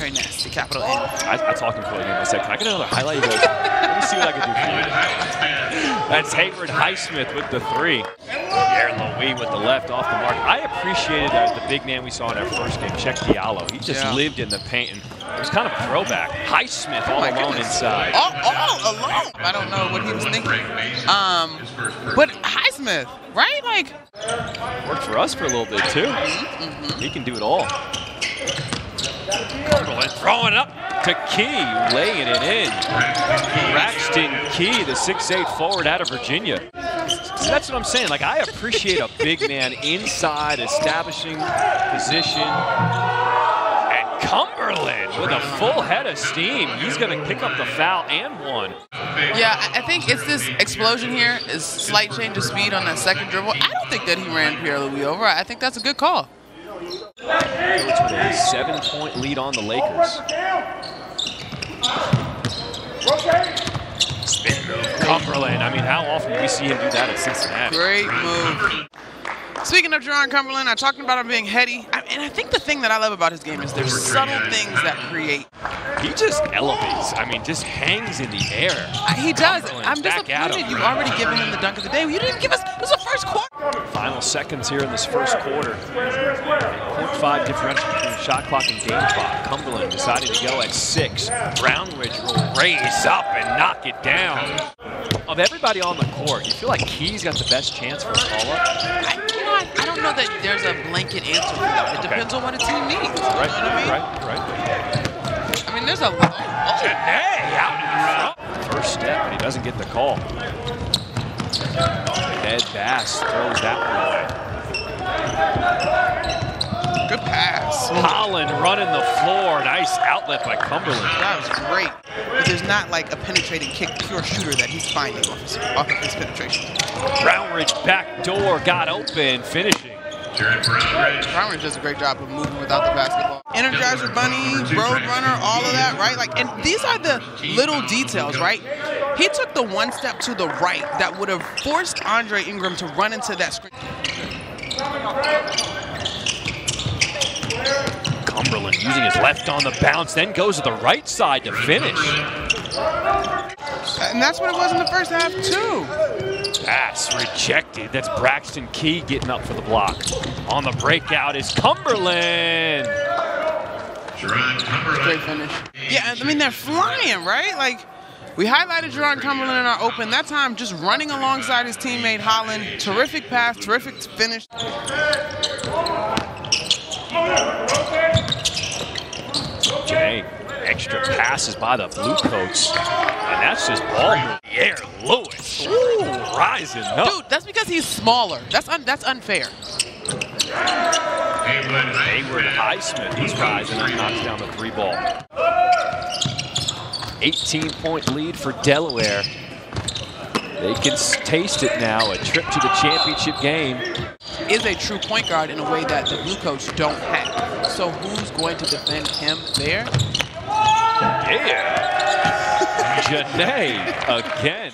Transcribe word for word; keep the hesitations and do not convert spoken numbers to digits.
very nasty, capital N. I, I talked to him for a game. I said, can I get another highlight? Goes, let me see what I can do for you. That's Haywood Highsmith with the three. Pierre Louis with the left off the mark. I appreciated uh, the big man we saw in our first game, Cheick Diallo. He just yeah. lived in the paint. And it was kind of a throwback. Highsmith all oh alone goodness. inside. All, all alone? I don't know what he was thinking. Um, but Highsmith, right? Like worked for us for a little bit, too. Mm-hmm. He can do it all. Cumberland throwing up to Key, laying it in. Braxton Key, the six eight forward out of Virginia. See, that's what I'm saying. Like, I appreciate a big man inside, establishing position. And Cumberland with a full head of steam. He's going to pick up the foul and one. Yeah, I think it's this explosion here, is slight change of speed on that second dribble. I don't think that he ran Pierre Louis over. I think that's a good call. It's with a seven-point lead on the Lakers. Spin move, Cumberland. I mean, how often do we see him do that at Cincinnati? Great move. Speaking of Jarron Cumberland, I talked about him being heady, I, and I think the thing that I love about his game is there's subtle things that create. He just elevates. I mean, just hangs in the air. Uh, he does. Cumberland, I'm disappointed you've already given him the dunk of the day. You didn't even give us. This is the first quarter. Final seconds here in this first quarter. point five differential between shot clock and game clock. Cumberland decided to go at six. Brownridge will raise up and knock it down. Of everybody on the court, you feel like Key's got the best chance for a call-up? I don't know that there's a blanket answer for that. It okay. depends on what a team needs. Right, you know what I mean? Right, right. I mean, there's a lot. Oh. Out in the first step, but he doesn't get the call. Ned Bass throws that one away. Good pass. Holland running the floor. Nice outlet by Cumberland. That was great. But there's not like a penetrating kick, pure shooter that he's finding off, his, off of his penetration. Brownridge back door got open, finishing. Brownridge. Brownridge does a great job of moving without the basketball. Energizer Bunny, Roadrunner, all of that, right? Like, and these are the little details, right? He took the one step to the right that would have forced Andre Ingram to run into that screen. Cumberland using his left on the bounce, then goes to the right side to finish. And that's what it was in the first half, too. Pass rejected. That's Braxton Key getting up for the block. On the breakout is Cumberland. Great finish. Yeah, I mean, they're flying, right? Like, we highlighted Jarron Cumberland in our open. That time, just running alongside his teammate Holland. Terrific pass, terrific finish. Jay, extra passes by the Blue Coats, and that's just ball in the air. Lewis, ooh, rising up. Dude, that's because he's smaller. That's un that's unfair. Haywood Highsmith, he's rising up, knocks down the three ball. eighteen-point lead for Delaware. They can taste it now. A trip to the championship game. Is a true point guard in a way that the Blue Coats don't have. So who's going to defend him there? Yeah. Janae again.